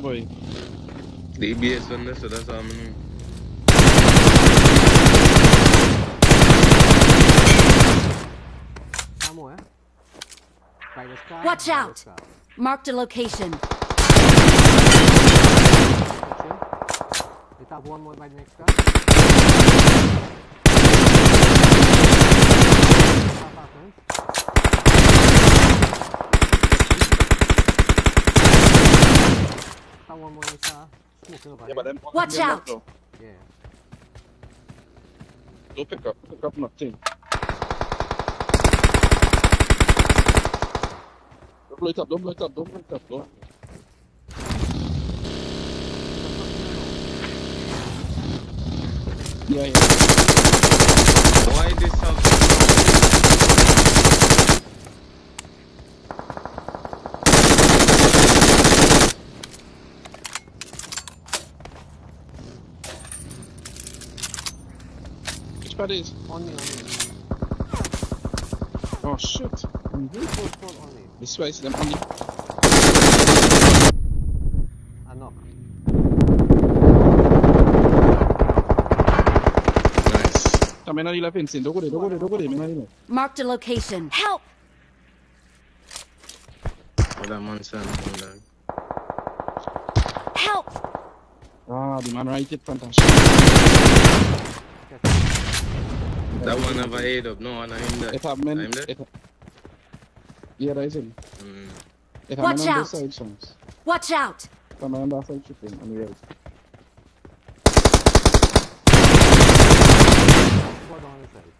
Boy. DBS on this, so that's all I'm in. Watch out! Marked a location. They have one more by the next car. Watch out! Yeah. Go pick up nothing. Don't blow it up, don't blow it up, don't blow it up, don't. Yeah, yeah. Why this help? Which part is? On me, on me. Oh shit. This way is them on the. I knock. Nice. I'm not even fencing. Don't go there. Mark the location. Help! Help! Ah, the man right it, fantastic. That one have a head up. No, one I'm there. I'm there. Yeah, that is him. Watch out! Side, watch out! Come on that side, chipping on the road.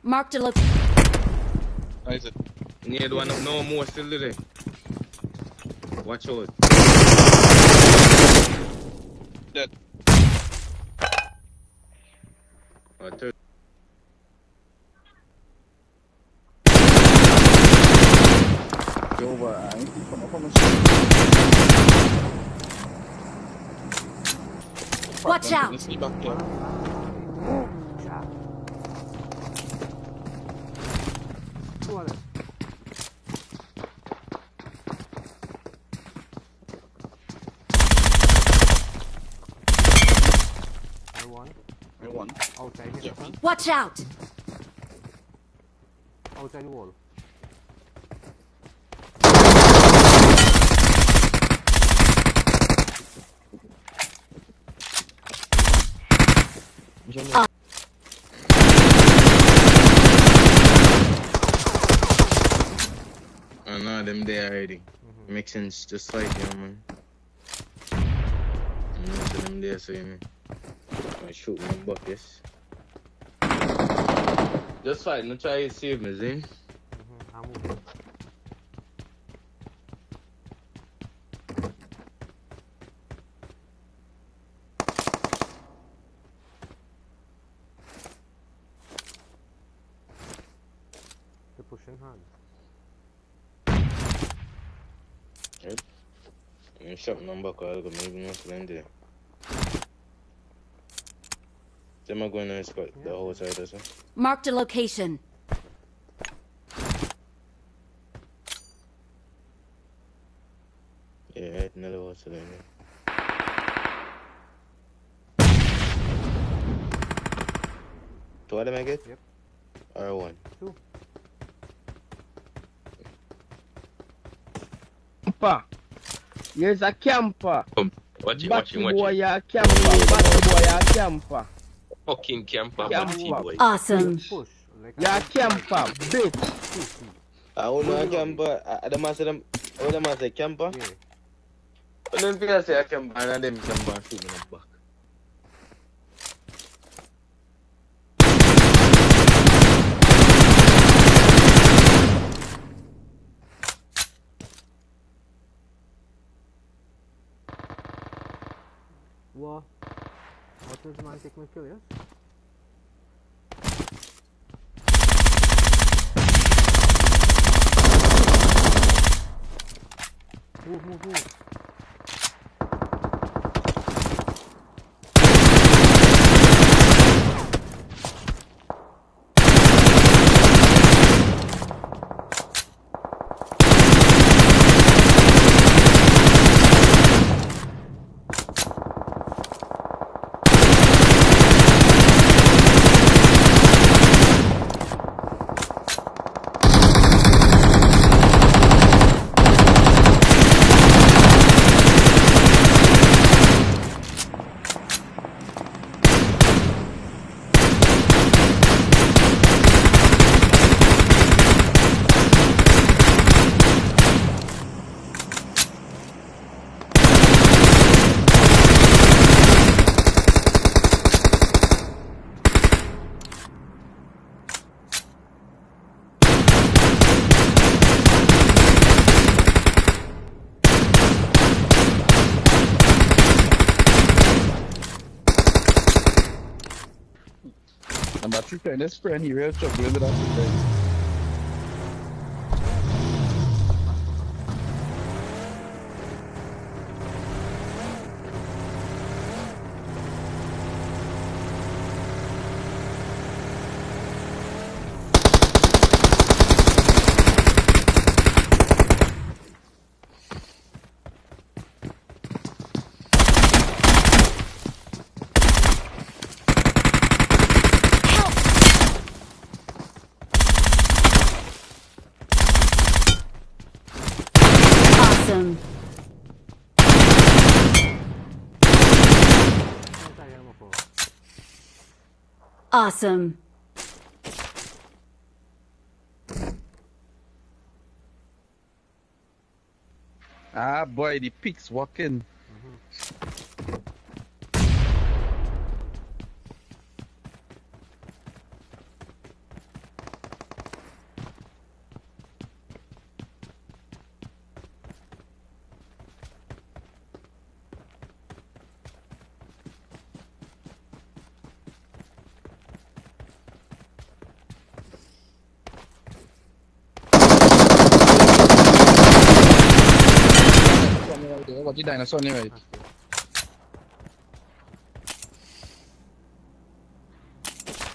Mark the location. That is it. Need one of no more still today. Watch out. Dead. Right, over, I ain't come up on the. Watch out! Let's back here. Oh. I won. Outside. Yeah. Watch out! Outside the wall. I know them there already. Makes sense, just like man. I know them there, so you know. I shoot my buckets. Just fight, no try to save me, Zane. Pushing hard. Yep. You shot number card, maybe not Celendia. Them are going to spot the whole side as well. Marked a location. Yeah, another one Celendia. Two of them I get? Yep. Or one? Two. Yes, a camper. Watch him. A camper. Batty boy, a camper. Fucking camper, batty boy. Awesome. Yeah, a camper, bitch. I don't know a camper. I don't know a camper. But then people say a camper, and then camper shoot me back. What? What does man take my kill, yes? Move. friend, that's friend, he real trouble with us friends. Awesome. Ah boy, the pig's walking. Dinosaur anyway.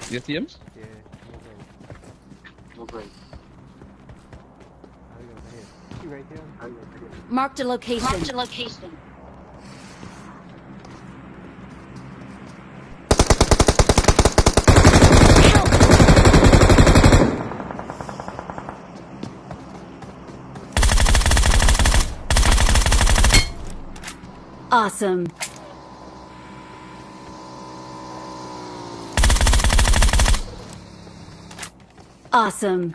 You see him? Yeah, no break. He right here. Marked a location. Marked a location. Awesome. Awesome.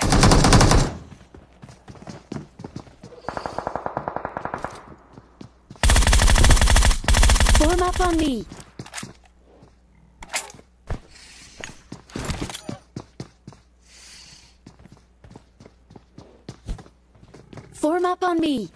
Form up on me. Form up on me.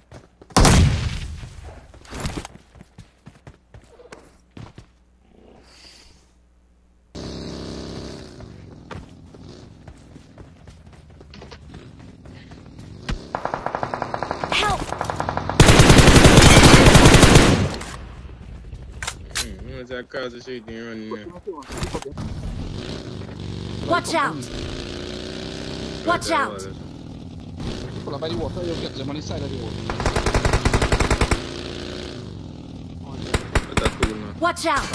Watch out! Watch out! Watch out!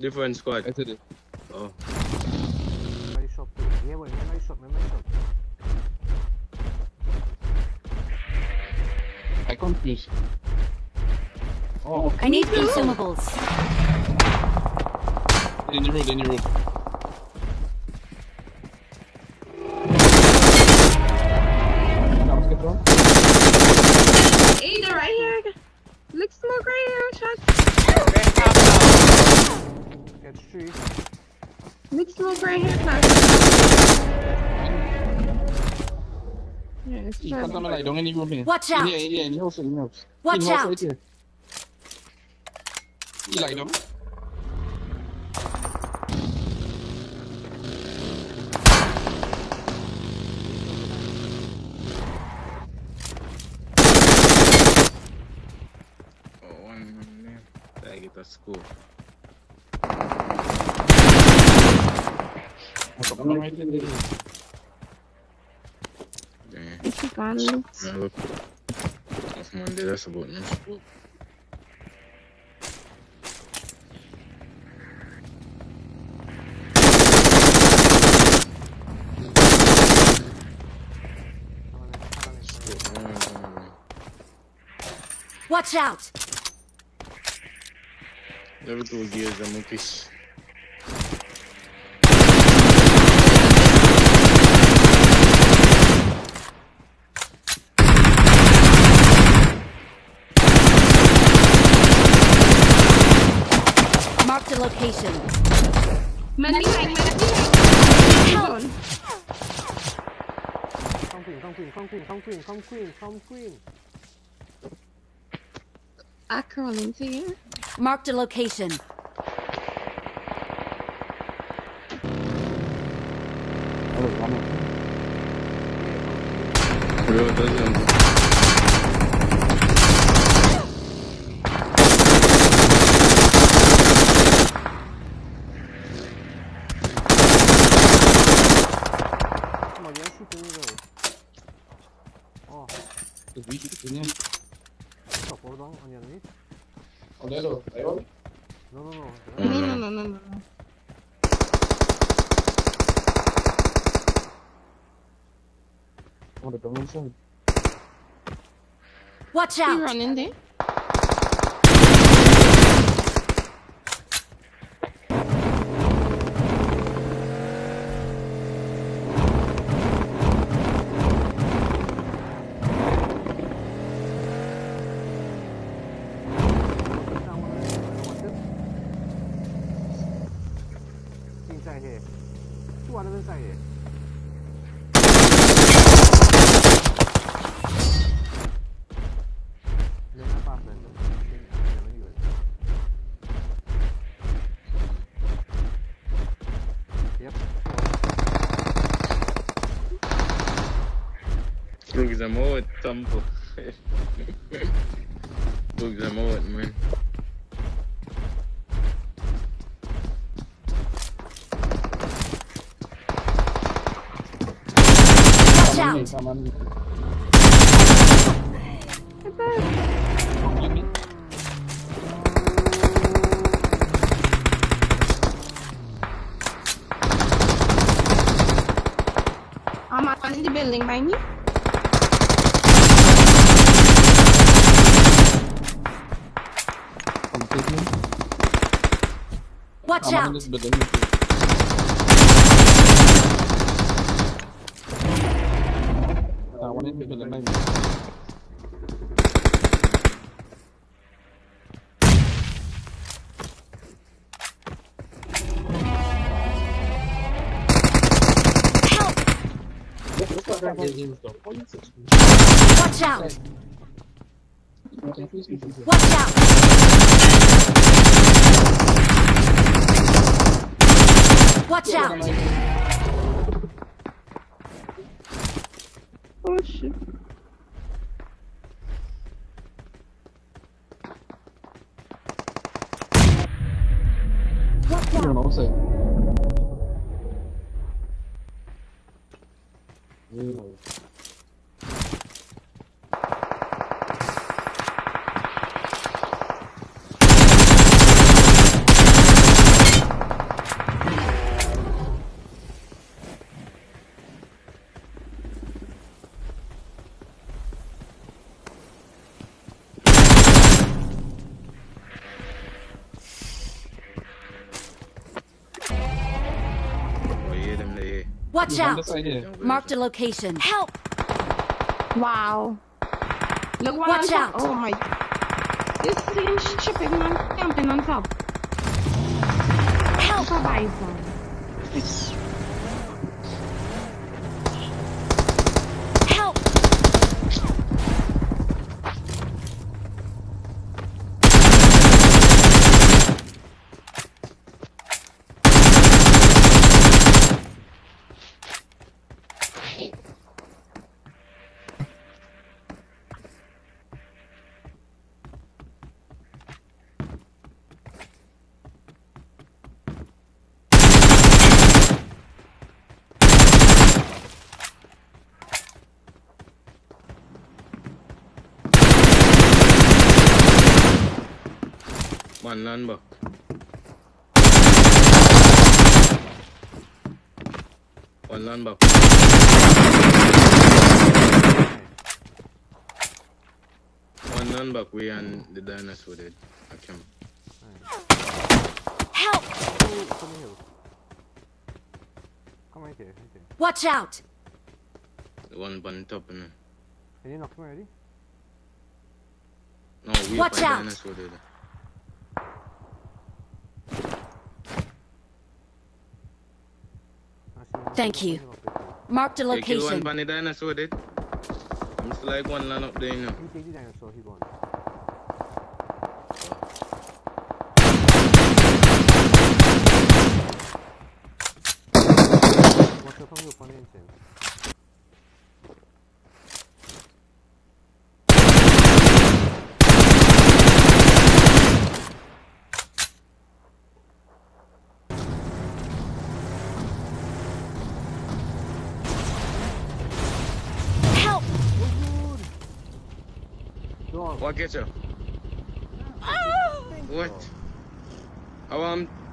Different squad. Oh. I confused. Oh, I need consumables. In the road, in the road. Aiden, right here. Look, smoke right here. Shot. Get street. Look, smoke right here. Yeah, watch out! Watch out! Look, that's Monday, that's about no scope. Watch out! Level 2 gears and monkeys. Location. Man behind, man behind. Come queen, come queen, come queen, come queen, come queen, come queen. Acrolin's here. Marked a location. Watch out! You run in there. Bugz, I'm all at tumble. Bugz, I'm all at, man. Watch out! I'm in the building by me. Watch out! Watch out! Watch out! Watch out! Oh shit. Watch out! Watch out! Marked a location. Help! Wow. Look what Watch out! Oh my. This thing is chipping and jumping on top. Help! Help! One number. One number. One number. We and the dinosaur did. I can't. Help! Come right here. Watch out! The one on top. Can you knock him already? No, we and the dinosaur did. Thank you. Marked a location. One dinosaur did. I'm still like one land up there, you know. Kafam yok bana en sevim. Help! What gets you? What? Oh,